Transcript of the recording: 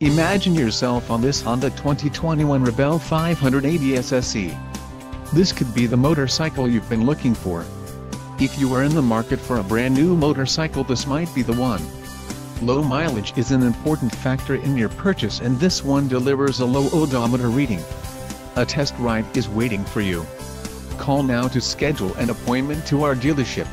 Imagine yourself on this Honda 2021 Rebel 500 ADS SE. This could be the motorcycle you've been looking for. If you are in the market for a brand new motorcycle, this might be the one. Low mileage is an important factor in your purchase, and this one delivers a low odometer reading. A test ride is waiting for you. Call now to schedule an appointment to our dealership.